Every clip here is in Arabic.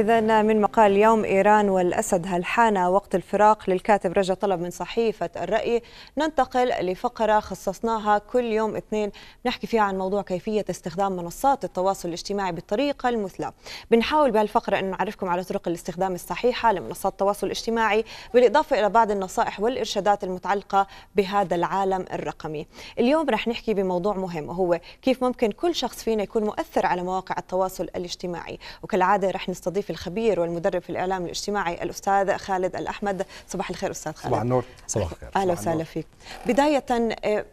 إذن من مقال يوم إيران والأسد هل حان وقت الفراق للكاتب رجاء طلب من صحيفة الرأي، ننتقل لفقرة خصصناها كل يوم اثنين بنحكي فيها عن موضوع كيفية استخدام منصات التواصل الاجتماعي بالطريقة المثلى. بنحاول بهالفقرة أن نعرفكم على طرق الاستخدام الصحيحة لمنصات التواصل الاجتماعي، بالإضافة إلى بعض النصائح والإرشادات المتعلقة بهذا العالم الرقمي. اليوم رح نحكي بموضوع مهم وهو كيف ممكن كل شخص فينا يكون مؤثر على مواقع التواصل الاجتماعي، وكالعادة رح نستضيف الخبير والمدرب في الإعلام الاجتماعي الأستاذ خالد الاحمد. صباح الخير أستاذ خالد. صباح النور. صباح الخير. أهلا وسهلا فيك. بداية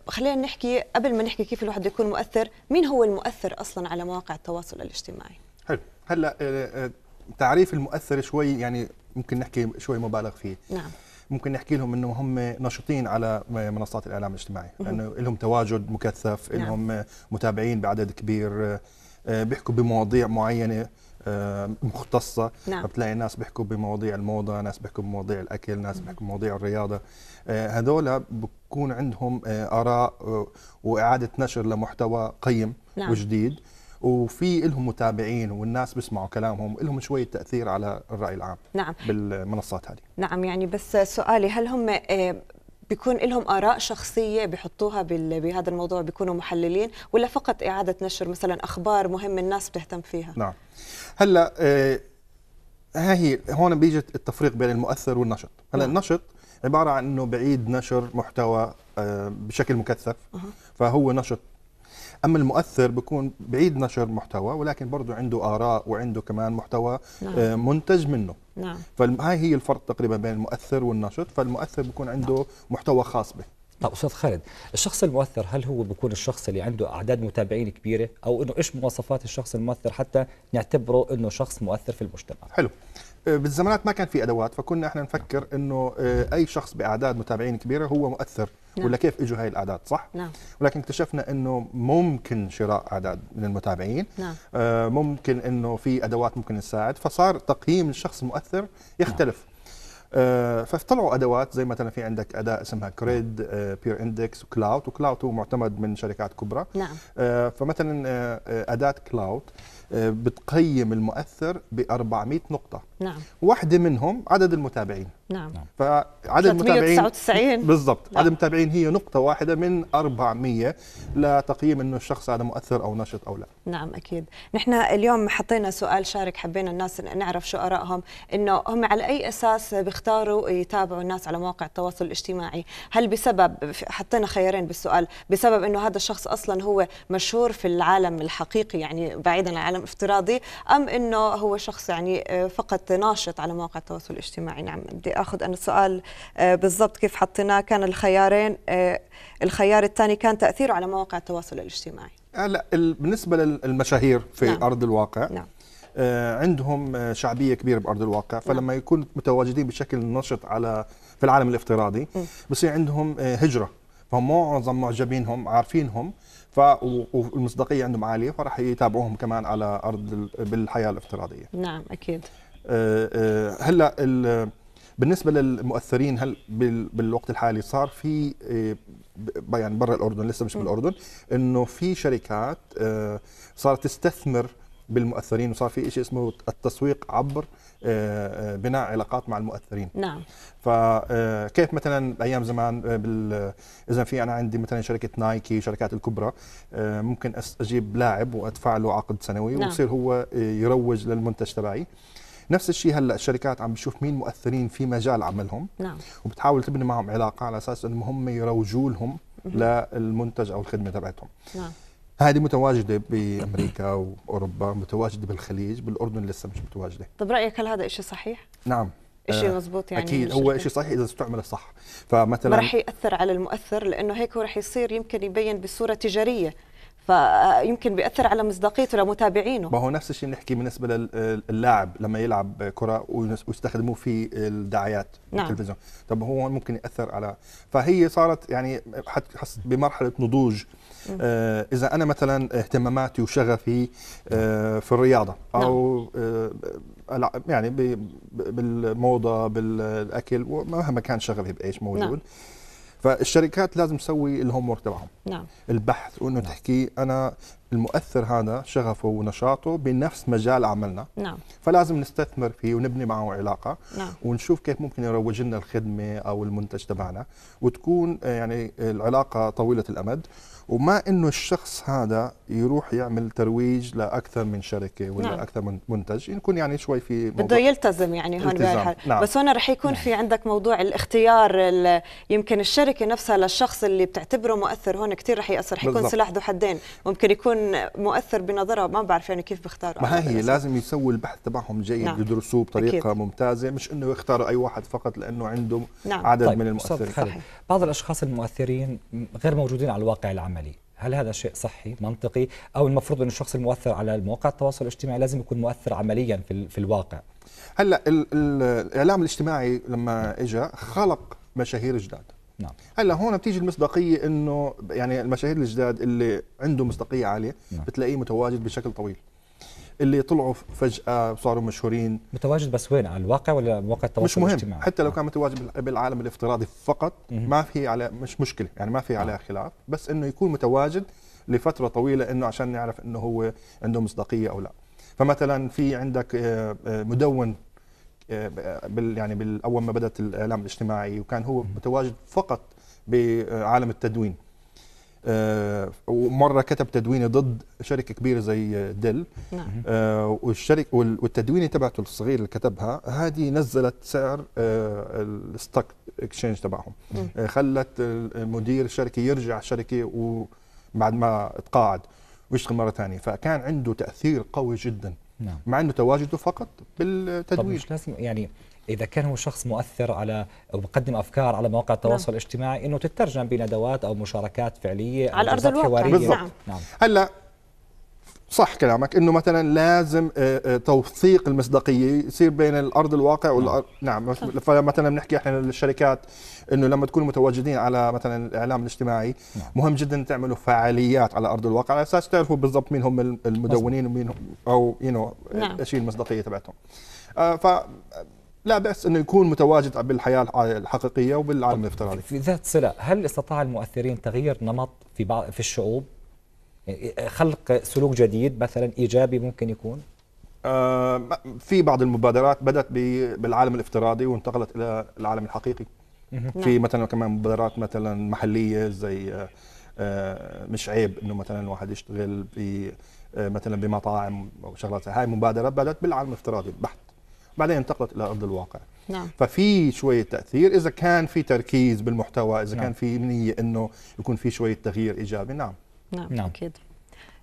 خلينا نحكي قبل ما نحكي كيف الواحد يكون مؤثر، مين هو المؤثر أصلا على مواقع التواصل الاجتماعي؟ حلو. هلا تعريف المؤثر شوي يعني ممكن نحكي شوي مبالغ فيه. نعم. ممكن نحكي لهم انه هم نشطين على منصات الإعلام الاجتماعي، لأنه لهم تواجد مكثف، لهم نعم. متابعين بعدد كبير، بيحكوا بمواضيع معينة مختصة. نعم. بتلاقي ناس بيحكوا بمواضيع الموضة، ناس بيحكوا بمواضيع الأكل، ناس بيحكوا بمواضيع الرياضة. هذولا بكون عندهم آراء وإعادة نشر لمحتوى قيم. نعم. وجديد، وفي لهم متابعين والناس بيسمعوا كلامهم، لهم شوية تأثير على الرأي العام. نعم. بالمنصات هذه. نعم. يعني بس سؤالي، هل هم بيكون لهم آراء شخصية بيحطوها بهذا الموضوع، بيكونوا محللين، ولا فقط إعادة نشر مثلا أخبار مهمة الناس بتهتم فيها؟ نعم. هلا هي هون بيجي التفريق بين المؤثر والنشط. هلا النشط عبارة عن إنه بعيد نشر محتوى بشكل مكثف، فهو نشط. أما المؤثر بيكون بعيد نشر محتوى، ولكن برضه عنده آراء وعنده كمان محتوى. نعم. منتج منه. نعم. فهاي هي الفرق تقريبا بين المؤثر والنشط. فالمؤثر بيكون عنده نعم. محتوى خاص به. طيب أستاذ خالد، الشخص المؤثر هل هو بيكون الشخص اللي عنده أعداد متابعين كبيرة، أو إنه إيش مواصفات الشخص المؤثر حتى نعتبره إنه شخص مؤثر في المجتمع؟ حلو. بالزمانات ما كان في أدوات، فكنا إحنا نفكر إنه أي شخص بأعداد متابعين كبيرة هو مؤثر. نعم. ولا كيف اجوا هاي الاعداد؟ صح. نعم. ولكن اكتشفنا انه ممكن شراء اعداد من المتابعين. نعم. ممكن انه في ادوات ممكن تساعد، فصار تقييم الشخص المؤثر يختلف. نعم. فطلعوا ادوات زي مثلا في عندك اداه اسمها كريد، بير اندكس، وكلاوت. وكلاوت هو معتمد من شركات كبرى. نعم. فمثلا اداه كلاوت بتقيم المؤثر ب 400 نقطة. نعم. واحدة منهم عدد المتابعين. نعم. فعدد المتابعين 399 بالضبط. نعم. عدد المتابعين هي نقطة واحدة من 400 لتقييم انه الشخص هذا مؤثر او نشط او لا. نعم اكيد. نحن اليوم حطينا سؤال شارك، حبينا الناس نعرف شو آرائهم، انه هم على اي اساس بيختاروا يتابعوا الناس على مواقع التواصل الاجتماعي؟ هل بسبب، حطينا خيارين بالسؤال، بسبب انه هذا الشخص اصلا هو مشهور في العالم الحقيقي يعني بعيدا عن العالم افتراضي، ام انه هو شخص يعني فقط ناشط على مواقع التواصل الاجتماعي؟ نعم. بدي اخذ انا السؤال بالضبط كيف حطيناه. كان الخيارين، الخيار الثاني كان تاثيره على مواقع التواصل الاجتماعي. لا، بالنسبه للمشاهير في نعم. ارض الواقع. نعم. عندهم شعبيه كبيره بارض الواقع، فلما نعم. يكون متواجدين بشكل نشط على في العالم الافتراضي بصير عندهم هجره، فهم معظم معجبينهم عارفينهم، والمصداقية عندهم عالية، فراح يتابعوهم كمان على أرض بالحياة الافتراضية. نعم أكيد. هلا بالنسبة للمؤثرين، هل بالوقت الحالي صار في يعني برا الأردن، لسه مش بالأردن، إنه في شركات صارت تستثمر بالمؤثرين، وصار في شيء اسمه التسويق عبر بناء علاقات مع المؤثرين. نعم. فكيف مثلا ايام زمان اذا في انا عندي مثلا شركه نايكي، شركات الكبرى، ممكن اجيب لاعب وادفع له عقد سنوي. نعم. ويصير هو يروج للمنتج تبعي. نفس الشيء هلا الشركات عم بتشوف مين مؤثرين في مجال عملهم. نعم. وبتحاول تبني معهم علاقه على اساس انهم هم يروجوا لهم للمنتج او الخدمه تبعتهم. نعم. هذه متواجدة بأمريكا وأوروبا، متواجدة بالخليج، بالأردن لسه مش متواجدة. طب رأيك هل هذا إشي صحيح؟ نعم. إشي مضبوط يعني؟ أكيد هو إشي صحيح إذا استعمل صح. فمثلا ما رح يأثر على المؤثر، لأنه هيك هو رح يصير يمكن يبين بصورة تجارية، فيمكن بيأثر على مصداقيته لمتابعينه. ما هو نفس الشيء نحكي بالنسبة للاعب لما يلعب كرة ويستخدموه في الدعايات. نعم. التلفزيون. طب هو ممكن يأثر على، فهي صارت يعني بمرحلة نضوج. إذا أنا مثلا اهتماماتي وشغفي في الرياضة أو يعني بالموضة بالأكل، ومهما كان شغفي بإيش موجود، فالشركات لازم تسوي الهوم ورك تبعهم، نعم، البحث، وانه نعم. تحكي انا المؤثر هذا شغفه ونشاطه بنفس مجال عملنا، نعم، فلازم نستثمر فيه ونبني معه علاقه، نعم، ونشوف كيف ممكن يروج لنا الخدمه او المنتج تبعنا، وتكون يعني العلاقه طويله الامد، وما انه الشخص هذا يروح يعمل ترويج لاكثر من شركه ولا نعم. اكثر من منتج، يكون يعني شوي في بده يلتزم يعني هون بهالحال، نعم. بس هون رح يكون نعم. في عندك موضوع الاختيار، يمكن الشركه نفسها للشخص اللي بتعتبره مؤثر هون كثير رح ياثر، حيكون سلاح ذو حدين، ممكن يكون مؤثر بنظرها، ما بعرف يعني كيف بختار. ما هي لازم يسووا البحث تبعهم جيد، نعم. يدرسوه بطريقه أكيد. ممتازه، مش انه يختاروا اي واحد فقط لانه عنده نعم. عدد طيب. من المؤثرين. بعض الاشخاص المؤثرين غير موجودين على الواقع العملي، هل هذا شيء صحي منطقي، او المفروض انه الشخص المؤثر على مواقع التواصل الاجتماعي لازم يكون مؤثر عمليا في الواقع؟ هلا الاعلام الاجتماعي لما اجى خلق مشاهير جداد، نعم. هلا هون بتيجي المصداقيه، انه يعني المشاهير الجداد اللي عنده مصداقيه عاليه نعم. بتلاقيه متواجد بشكل طويل، اللي طلعوا فجاه صاروا مشهورين. متواجد بس وين، على الواقع ولا مواقع التواصل الاجتماعي؟ مش مهم، حتى لو كان متواجد بالعالم الافتراضي فقط ما في على مش مشكله، يعني ما في عليها خلاف، بس انه يكون متواجد لفتره طويله انه عشان نعرف انه هو عنده مصداقيه او لا. فمثلا في عندك مدون يعني اول ما بدات الاعلام الاجتماعي وكان هو متواجد فقط بعالم التدوين، ومره كتب تدوينه ضد شركه كبيره زي ديل، نعم. والشركه والتدوينه تبعته الصغيره اللي كتبها هذه نزلت سعر الستوك اكسشينج تبعهم، خلت مدير الشركه يرجع الشركه وبعد ما تقاعد ويشتغل مره ثانيه، فكان عنده تاثير قوي جدا، نعم. مع انه تواجده فقط بالتدوين. طب مش لازم يعني اذا كان هو شخص مؤثر على او بقدم افكار على مواقع التواصل نعم. الاجتماعي انه تترجم بندوات او مشاركات فعليه على ارض الواقع، نعم. نعم. هلا صح كلامك انه مثلا لازم توثيق المصداقيه يصير بين الارض الواقع والارض، نعم. فمثلا بنحكي احنا للشركات انه لما تكونوا متواجدين على مثلا الاعلام الاجتماعي نعم. مهم جدا تعملوا فعاليات على ارض الواقع على اساس تعرفوا بالضبط مين هم المدونين ومين هم او نعم. شيء المصداقيه تبعتهم. لا بأس انه يكون متواجد بالحياه الحقيقيه وبالعالم الافتراضي. في ذات صله، هل استطاع المؤثرين تغيير نمط في بعض في الشعوب؟ خلق سلوك جديد مثلا ايجابي ممكن يكون؟ في بعض المبادرات بدات بالعالم الافتراضي وانتقلت الى العالم الحقيقي. في مثلا كمان مبادرات مثلا محليه زي مش عيب انه مثلا الواحد يشتغل مثلا بمطاعم او شغلات، هاي مبادره بدات بالعالم الافتراضي البحث، بعدين انتقلت الى ارض الواقع، نعم. ففي شويه تاثير اذا كان في تركيز بالمحتوى، اذا نعم. كان في نيه انه يكون في شويه تغيير ايجابي، نعم. نعم, نعم. اكيد.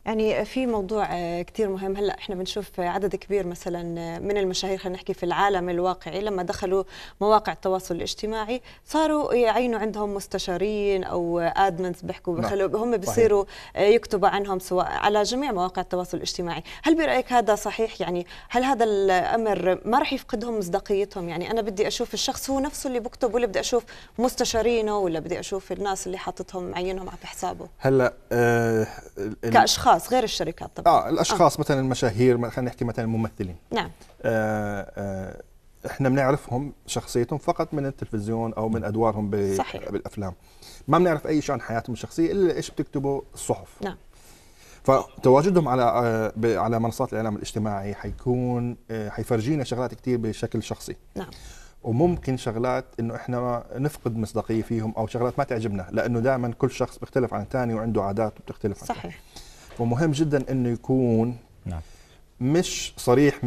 يعني في موضوع كثير مهم، هلا احنا بنشوف عدد كبير مثلا من المشاهير، خلينا نحكي في العالم الواقعي، لما دخلوا مواقع التواصل الاجتماعي صاروا يعينوا عندهم مستشارين او ادمنز، بيحكوا هم بيصيروا يكتبوا عنهم سواء على جميع مواقع التواصل الاجتماعي. هل برأيك هذا صحيح؟ يعني هل هذا الامر ما راح يفقدهم مصداقيتهم؟ يعني انا بدي اشوف الشخص هو نفسه اللي بكتب، ولا بدي اشوف مستشارينه، ولا بدي اشوف الناس اللي حاطتهم معينهم على حسابه؟ هلا كاشخاص غير الشركات طبعا الاشخاص مثلا المشاهير، خلينا نحكي مثلا الممثلين، نعم. احنا بنعرفهم شخصيتهم فقط من التلفزيون او من ادوارهم بالافلام، ما بنعرف اي شيء عن حياتهم الشخصيه الا ايش بتكتبه الصحف، نعم. فتواجدهم على منصات الاعلام الاجتماعي حيكون حيفرجينا شغلات كثير بشكل شخصي، نعم. وممكن شغلات انه احنا نفقد مصداقيه فيهم او شغلات ما تعجبنا، لانه دائما كل شخص بيختلف عن الثاني وعنده عادات بتختلف عن صحيح. ومهم جدا انه يكون نعم. مش صريح 100%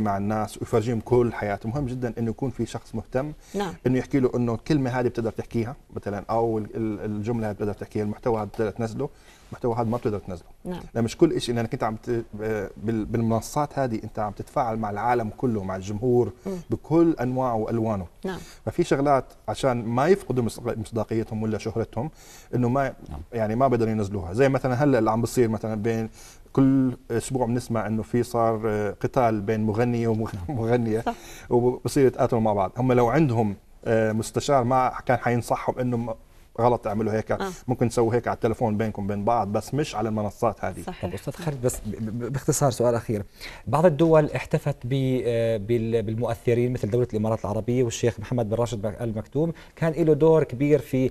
مع الناس ويفرجيهم كل حياته، مهم جدا انه يكون في شخص مهتم، نعم. انه يحكي له انه الكلمه هذه بتقدر تحكيها مثلا، او الجمله هذه بتقدر تحكيها، المحتوى هذا بتقدر تنزله، المحتوى هذا ما بتقدر تنزله، نعم. لأن مش كل شيء لانك انت عم بالمنصات هذه انت عم تتفاعل مع العالم كله، مع الجمهور بكل انواعه والوانه، نعم. ففي شغلات عشان ما يفقدوا مصداقيتهم ولا شهرتهم انه ما نعم. يعني ما بقدروا ينزلوها، زي مثلا هلا اللي عم بصير مثلا بين كل اسبوع بنسمع انه في صار قتال بين مغنيه ومغنيه وبصير يتقاتلوا مع بعض، هم لو عندهم مستشار ما كان حينصحهم انه غلط تعملوا هيك. ممكن تسووا هيك على التليفون بينكم بين بعض، بس مش على المنصات هذه. طب استاذ خالد، بس باختصار سؤال اخير، بعض الدول احتفت بالمؤثرين مثل دوله الامارات العربيه، والشيخ محمد بن راشد آل مكتوم كان له دور كبير في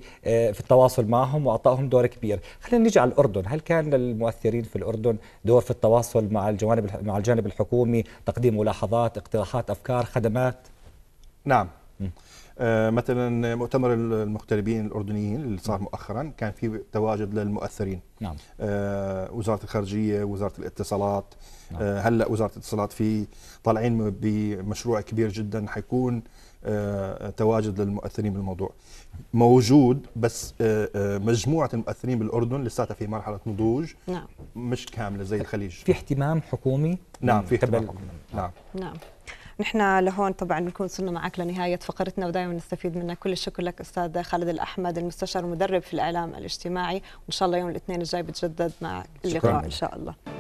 التواصل معهم واعطائهم دور كبير. خلينا نيجي على الاردن، هل كان للمؤثرين في الاردن دور في التواصل مع الجانب الحكومي، تقديم ملاحظات، اقتراحات، افكار، خدمات؟ نعم. مثلا مؤتمر المغتربين الاردنيين اللي صار مؤخرا كان في تواجد للمؤثرين. نعم. وزاره الخارجيه، وزاره الاتصالات. نعم. هلا وزاره الاتصالات في طالعين بمشروع كبير جدا حيكون تواجد للمؤثرين بالموضوع موجود، بس مجموعة المؤثرين بالأردن لساتها في مرحلة نضوج. نعم. مش كاملة زي الخليج. في اهتمام حكومي. نعم، في اهتمام حكومي. نعم. نعم. نحن لهون طبعا بنكون وصلنا معك لنهاية فقرتنا، ودائما نستفيد منك. كل الشكر لك أستاذ خالد الأحمد، المستشار المدرب في الإعلام الاجتماعي، وإن شاء الله يوم الاثنين الجاي بتجدد مع اللقاء إن شاء الله.